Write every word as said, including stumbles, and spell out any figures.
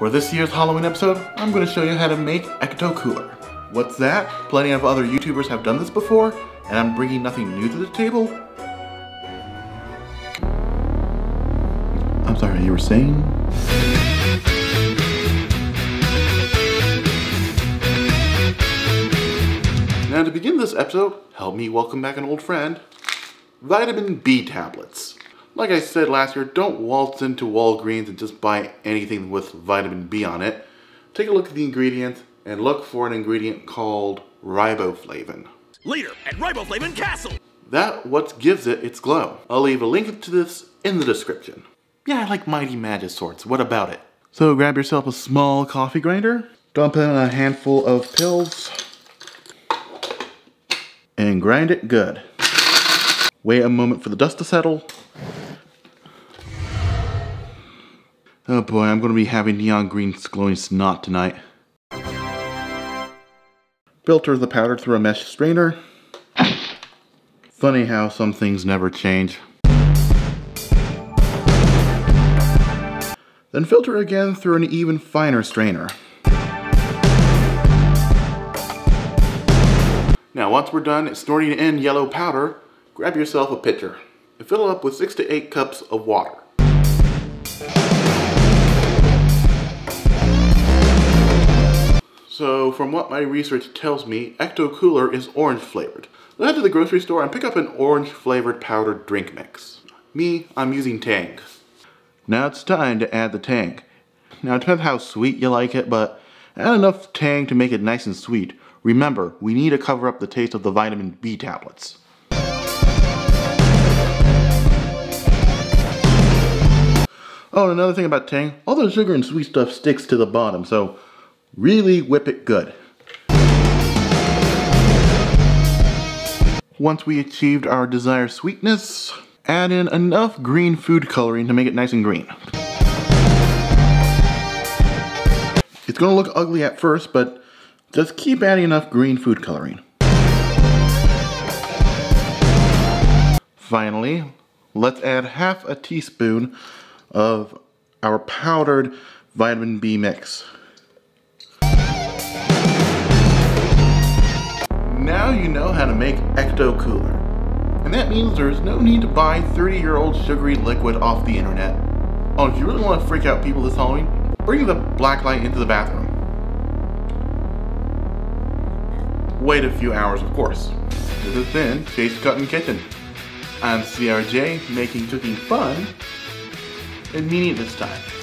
For this year's Halloween episode, I'm going to show you how to make Ecto Cooler. What's that? Plenty of other YouTubers have done this before, and I'm bringing nothing new to the table. I'm sorry, you were saying? Now to begin this episode, help me welcome back an old friend, vitamin B tablets. Like I said last year, don't waltz into Walgreens and just buy anything with vitamin B on it. Take a look at the ingredients and look for an ingredient called riboflavin. Later at Riboflavin Castle! That's what gives it its glow. I'll leave a link to this in the description. Yeah, I like mighty magic swords, what about it? So grab yourself a small coffee grinder, dump in a handful of pills, and grind it good. Wait a moment for the dust to settle. Oh boy, I'm gonna be having neon green glowing snot tonight. Filter the powder through a mesh strainer. Funny how some things never change. Then filter again through an even finer strainer. Now once we're done snorting in yellow powder, grab yourself a pitcher and fill it up with six to eight cups of water. So from what my research tells me, Ecto Cooler is orange flavored. I'll head to the grocery store and pick up an orange flavored powdered drink mix. Me, I'm using Tang. Now it's time to add the Tang. Now it depends how sweet you like it, but add enough Tang to make it nice and sweet. Remember, we need to cover up the taste of the vitamin B tablets. Oh, and another thing about Tang, all the sugar and sweet stuff sticks to the bottom, so really whip it good. Once we achieved our desired sweetness, add in enough green food coloring to make it nice and green. It's gonna look ugly at first, but just keep adding enough green food coloring. Finally, let's add half a teaspoon of our powdered vitamin B mix. Now you know how to make Ecto Cooler. And that means there's no need to buy thirty year old sugary liquid off the internet. Oh, if you really want to freak out people this Halloween, bring the black light into the bathroom. Wait a few hours, of course. This has been Chase Cutting Kitchen. I'm C R J, making cooking fun and meaning this time.